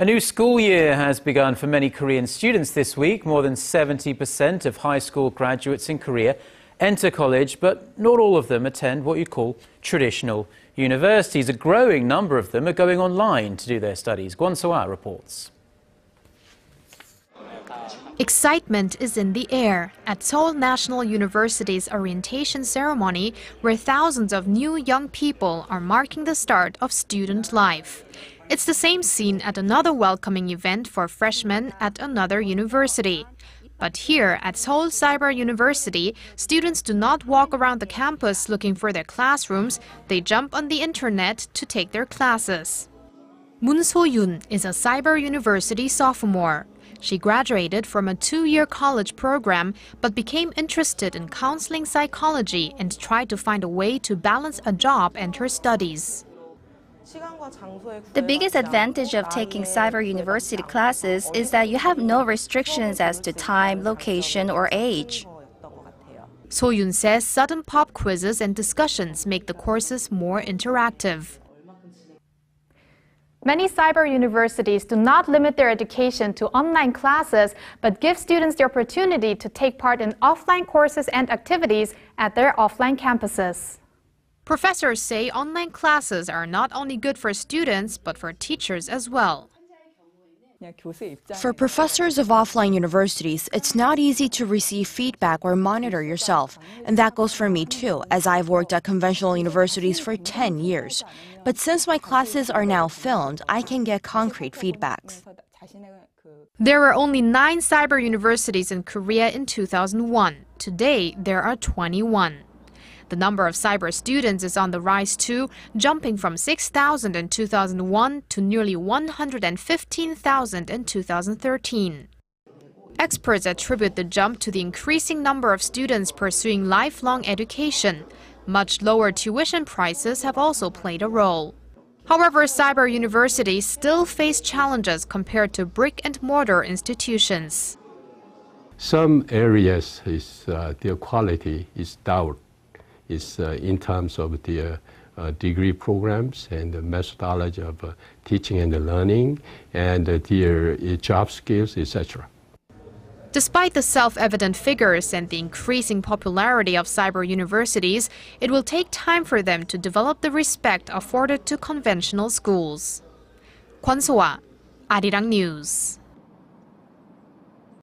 A new school year has begun for many Korean students this week. More than 70% of high school graduates in Korea enter college, but not all of them attend what you call traditional universities. A growing number of them are going online to do their studies. Kwon Soa reports. Excitement is in the air at Seoul National University's orientation ceremony, where thousands of new young people are marking the start of student life. It's the same scene at another welcoming event for freshmen at another university. But here at Seoul Cyber University, students do not walk around the campus looking for their classrooms. They jump on the internet to take their classes. Moon So-yun is a Cyber University sophomore. She graduated from a two-year college program but became interested in counseling psychology and tried to find a way to balance a job and her studies. The biggest advantage of taking cyber university classes is that you have no restrictions as to time, location, or age. So-yun says sudden pop quizzes and discussions make the courses more interactive. Many cyber universities do not limit their education to online classes, but give students the opportunity to take part in offline courses and activities at their offline campuses. Professors say online classes are not only good for students, but for teachers as well. For professors of offline universities, it's not easy to receive feedback or monitor yourself. And that goes for me too, as I've worked at conventional universities for 10 years. But since my classes are now filmed, I can get concrete feedbacks. There were only 9 cyber universities in Korea in 2001. Today, there are 21. The number of cyber students is on the rise too, jumping from 6,000 in 2001 to nearly 115,000 in 2013. Experts attribute the jump to the increasing number of students pursuing lifelong education. Much lower tuition prices have also played a role. However, cyber universities still face challenges compared to brick-and-mortar institutions. Some areas, their quality is down. It's in terms of the degree programs and the methodology of teaching and learning and their job skills, etc. Despite the self-evident figures and the increasing popularity of cyber universities, it will take time for them to develop the respect afforded to conventional schools. Kwon Soa, Arirang News.